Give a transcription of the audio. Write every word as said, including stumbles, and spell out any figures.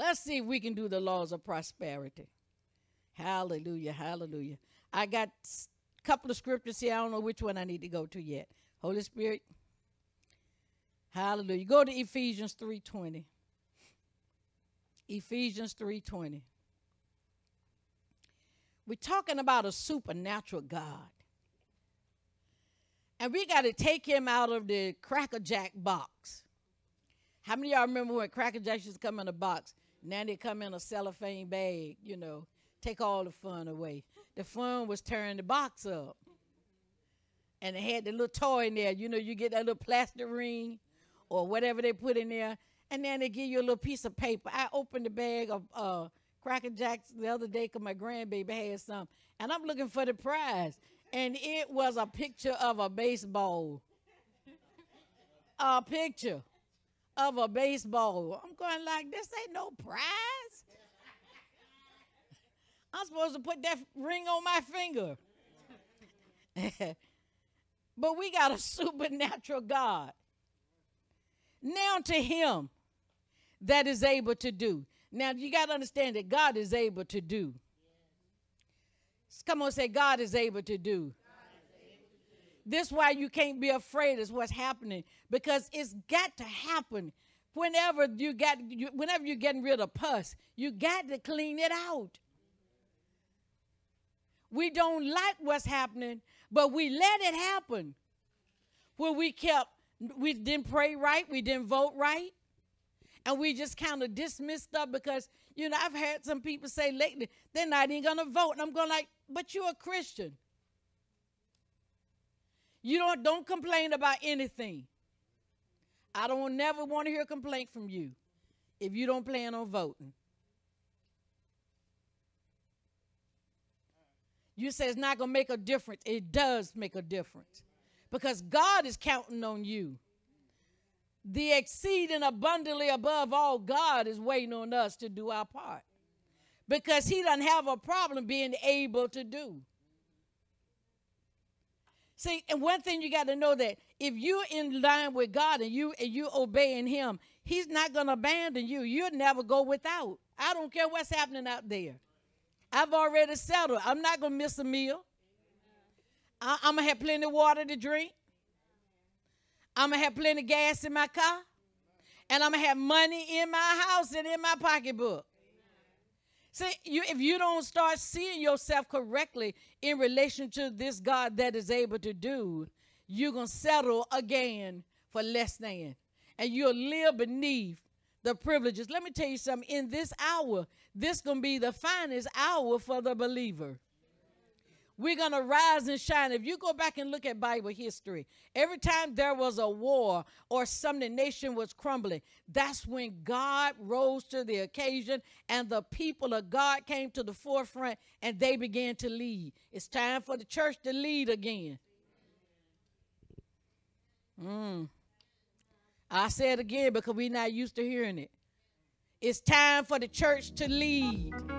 Let's see if we can do the laws of prosperity. Hallelujah, hallelujah. I got a couple of scriptures here. I don't know which one I need to go to yet. Holy Spirit. Hallelujah. Go to Ephesians three twenty. Ephesians three twenty. We're talking about a supernatural God. And we got to take him out of the Cracker Jack box. How many of y'all remember when Cracker Jack used to come in a box? Now they come in a cellophane bag, you know, take all the fun away. The fun was tearing the box up. And they had the little toy in there. You know, you get that little plastic ring or whatever they put in there. And then they give you a little piece of paper. I opened the bag of uh, Cracker Jacks the other day because my grandbaby had some. And I'm looking for the prize. And it was a picture of a baseball. A picture of a baseball. I'm going like, this ain't no prize. I'm supposed to put that ring on my finger. But we got a supernatural God. Now to him that is able to do. Now you got to understand that God is able to do. Come on, say God is able to do. This is why you can't be afraid is what's happening, because it's got to happen. Whenever you got, you, whenever you're getting rid of pus, you got to clean it out. We don't like what's happening, but we let it happen. Well, we kept, we didn't pray right, we didn't vote right, and we just kind of dismissed stuff because, you know, I've had some people say lately, they're not even going to vote. And I'm going like, but you're a Christian. You don't, don't complain about anything. I don't never want to hear a complaint from you if you don't plan on voting. You say it's not going to make a difference. It does make a difference because God is counting on you. The exceeding abundantly above all God is waiting on us to do our part because he doesn't have a problem being able to do. See, and one thing you got to know that if you're in line with God and you and you obeying him, he's not going to abandon you. You'll never go without. I don't care what's happening out there. I've already settled. I'm not going to miss a meal. I, I'm going to have plenty of water to drink. I'm going to have plenty of gas in my car. And I'm going to have money in my house and in my pocketbook. See, you, if you don't start seeing yourself correctly in relation to this God that is able to do, you're going to settle again for less than. And you'll live beneath the privileges. Let me tell you something. In this hour, this is going to be the finest hour for the believer. We're going to rise and shine. If you go back and look at Bible history, every time there was a war or some nation was crumbling, that's when God rose to the occasion and the people of God came to the forefront and they began to lead. It's time for the church to lead again. Mm. I say it again because we're not used to hearing it. It's time for the church to lead.